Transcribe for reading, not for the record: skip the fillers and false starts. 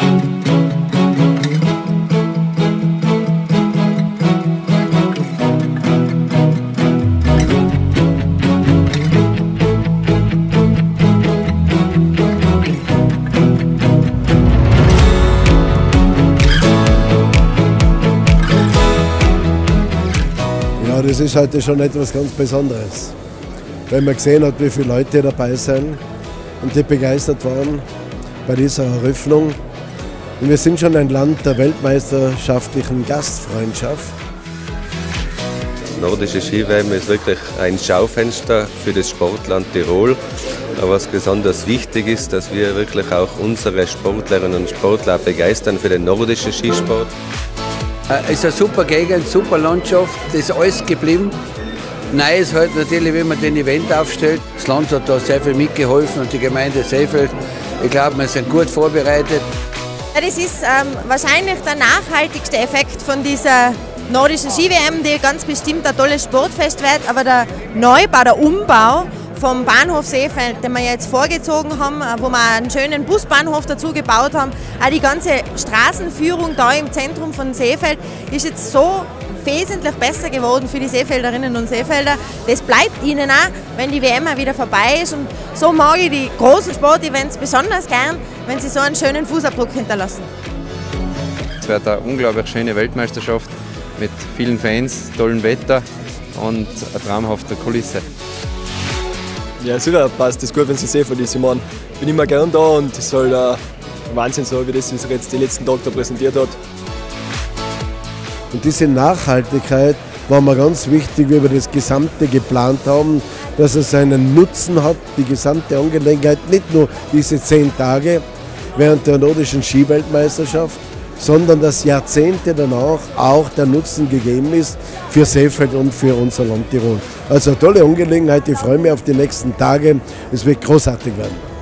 Ja, das ist heute schon etwas ganz Besonderes, weil man gesehen hat, wie viele Leute dabei sind und die begeistert waren bei dieser Eröffnung. Und wir sind schon ein Land der weltmeisterschaftlichen Gastfreundschaft. Die Nordische Ski-WM ist wirklich ein Schaufenster für das Sportland Tirol. Aber was besonders wichtig ist, dass wir wirklich auch unsere Sportlerinnen und Sportler begeistern für den nordischen Skisport. Es ist eine super Gegend, super Landschaft, das ist alles geblieben. Neu ist halt natürlich, wenn man den Event aufstellt. Das Land hat da sehr viel mitgeholfen und die Gemeinde Seefeld. Ich glaube, wir sind gut vorbereitet. Das ist wahrscheinlich der nachhaltigste Effekt von dieser nordischen Ski-WM, die ganz bestimmt ein tolles Sportfest wird. Aber der Neubau, der Umbau vom Bahnhof Seefeld, den wir jetzt vorgezogen haben, wo wir einen schönen Busbahnhof dazu gebaut haben, auch die ganze Straßenführung da im Zentrum von Seefeld ist jetzt so wesentlich besser geworden für die Seefelderinnen und Seefelder. Das bleibt ihnen auch, wenn die WM auch wieder vorbei ist. Und so mag ich die großen Sportevents besonders gern, wenn sie so einen schönen Fußabdruck hinterlassen. Es wird eine unglaublich schöne Weltmeisterschaft mit vielen Fans, tollem Wetter und einer traumhaften Kulisse. Ja, sicher passt das gut, wenn sie Seefeld ist. Ich meine, ich bin immer gern da und es ist halt ein Wahnsinn, so wie das sich jetzt die letzten Tage da präsentiert hat. Und diese Nachhaltigkeit war mir ganz wichtig, wie wir das Gesamte geplant haben, dass es einen Nutzen hat, die gesamte Angelegenheit, nicht nur diese 10 Tage während der nordischen Skiweltmeisterschaft, sondern dass Jahrzehnte danach auch der Nutzen gegeben ist für Seefeld und für unser Land Tirol. Also eine tolle Angelegenheit, ich freue mich auf die nächsten Tage, es wird großartig werden.